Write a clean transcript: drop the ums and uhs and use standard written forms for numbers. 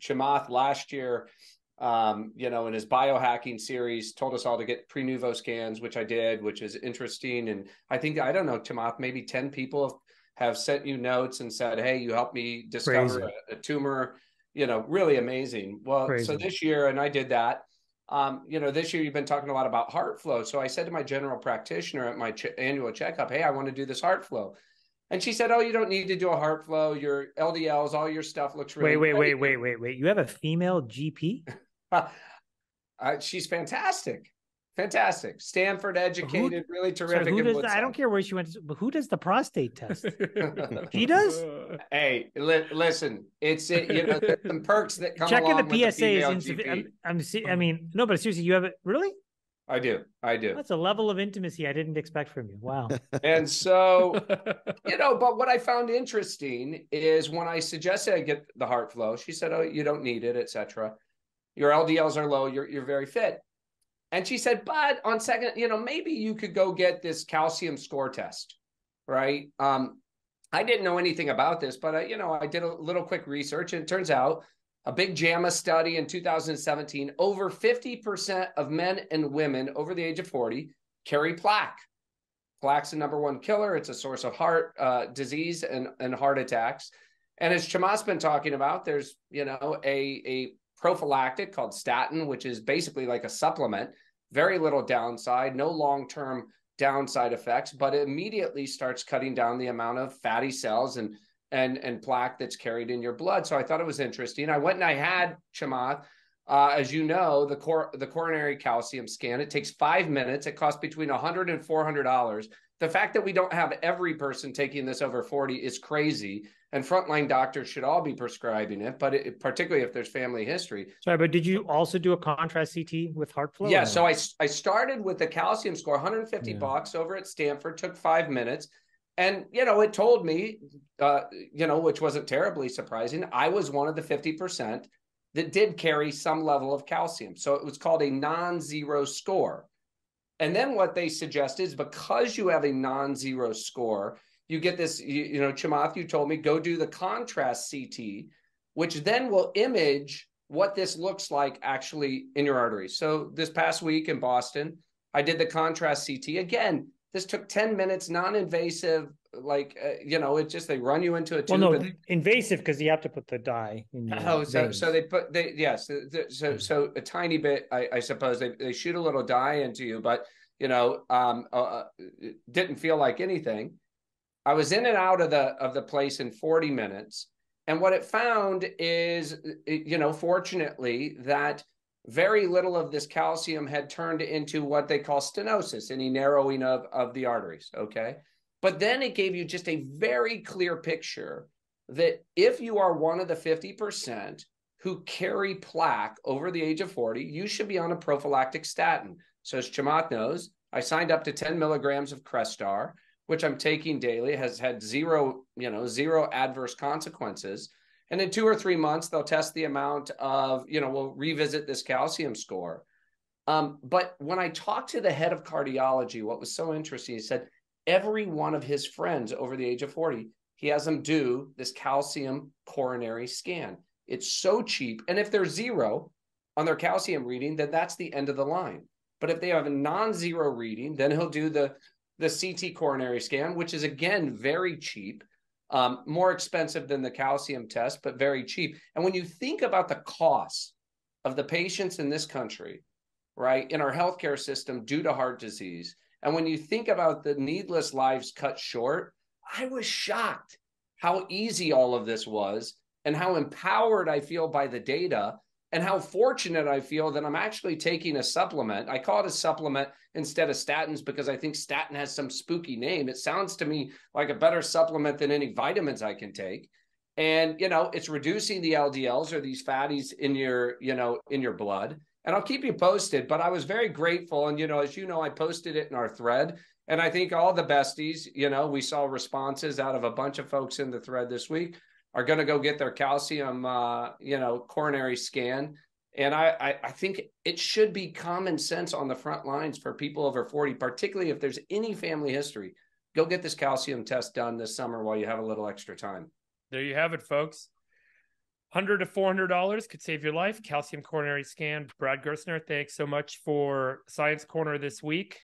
Chamath last year, you know, in his biohacking series, told us all to get prenuvo scans, which I did, which is interesting. And I think, I don't know, Chamath, maybe 10 people have sent you notes and said, hey, you helped me discover a tumor, you know, really amazing. Well, so this year, and I did that, you know, this year you've been talking a lot about heart flow. So I said to my general practitioner at my annual checkup, hey, I want to do this heart flow. And she said, oh, you don't need to do a heart flow. Your LDLs, all your stuff looks really Wait. You have a female GP? She's fantastic. Fantastic. Stanford educated, really terrific. So I don't care where she went, but who does the prostate test? She does? Hey, listen, it's, you know, some perks that come along with the female GP. Checking the PSA is insufficient. I mean, no, but seriously, you have it, really? I do. That's a level of intimacy I didn't expect from you. Wow. And so, you know, but what I found interesting is when I suggested I get the heart flow, she said, oh, you don't need it, etc. Your LDLs are low. You're very fit. And she said, but on second, you know, maybe you could go get this calcium score test, right? I didn't know anything about this, but, you know, I did a little quick research, and it turns out a big JAMA study in 2017, over 50% of men and women over the age of 40 carry plaque. Plaque's the #1 killer. It's a source of heart disease and heart attacks. And as Chamath's been talking about, there's, you know, a prophylactic called statin, which is basically like a supplement, very little downside, no long-term downside effects, but it immediately starts cutting down the amount of fatty cells and plaque that's carried in your blood. So I thought it was interesting. I went and I had, Chamath, as you know, the coronary calcium scan. It takes 5 minutes. It costs between $100 and $400. The fact that we don't have every person taking this over 40 is crazy. And frontline doctors should all be prescribing it, but particularly if there's family history. Sorry, but did you also do a contrast CT with heart flow? Yeah, so I started with the calcium score, 150 bucks over at Stanford, took 5 minutes. And, you know, it told me, you know, which wasn't terribly surprising, I was one of the 50% that did carry some level of calcium. So it was called a non-zero score. And then what they suggest is because you have a non-zero score, you get this, you know, Chamath, you told me, go do the contrast CT, which then will image what this looks like actually in your arteries. So this past week in Boston, I did the contrast CT again. This took 10 minutes, non-invasive, like, you know, it's just, they run you into a tube. Well, no, invasive because you have to put the dye in your so a tiny bit, I suppose, they shoot a little dye into you, but, you know, it didn't feel like anything. I was in and out of the place in 40 minutes. And what it found is, you know, fortunately, that very little of this calcium had turned into what they call stenosis, any narrowing of the arteries, okay? But then it gave you just a very clear picture that if you are one of the 50% who carry plaque over the age of 40, you should be on a prophylactic statin. So as Chamath knows, I signed up to 10 milligrams of Crestar, which I'm taking daily, has had zero adverse consequences. And in 2 or 3 months, they'll test the amount of, you know, we'll revisit this calcium score. But when I talked to the head of cardiology, what was so interesting, he said every one of his friends over the age of 40, he has them do this calcium coronary scan. It's so cheap. And if they're zero on their calcium reading, then that's the end of the line. But if they have a non-zero reading, then he'll do the CT coronary scan, which is, again, very cheap. More expensive than the calcium test, but very cheap. And when you think about the cost of the patients in this country, right, in our healthcare system due to heart disease, and when you think about the needless lives cut short, I was shocked how easy all of this was and how empowered I feel by the data and how fortunate I feel that I'm actually taking a supplement. I call it a supplement instead of statins because I think statin has some spooky name. It sounds to me like a better supplement than any vitamins I can take. And, you know, it's reducing the LDLs or these fatties in your, you know, in your blood. And I'll keep you posted, but I was very grateful. And, you know, as you know, I posted it in our thread. And I think all the besties, you know, we saw responses out of a bunch of folks in the thread this week, are going to go get their calcium, you know, coronary scan. And I think it should be common sense on the front lines for people over 40, particularly if there's any family history. Go get this calcium test done this summer while you have a little extra time. There you have it, folks. $100 to $400 could save your life. Calcium coronary scan. Brad Gerstner, thanks so much for Science Corner this week.